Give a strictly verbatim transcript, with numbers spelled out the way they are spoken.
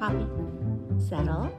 Poppy, settle.